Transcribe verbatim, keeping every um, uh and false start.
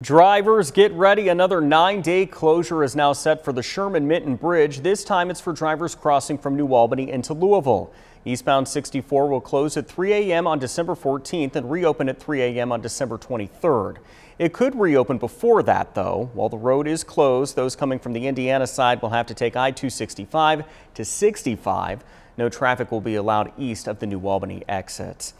Drivers, get ready. Another nine-day closure is now set for the Sherman Minton Bridge. This time it's for drivers crossing from New Albany into Louisville. Eastbound sixty-four will close at three A M on December fourteenth and reopen at three A M on December twenty-third. It could reopen before that, though. While the road is closed, those coming from the Indiana side will have to take I two sixty-five to sixty-five. No traffic will be allowed east of the New Albany exit.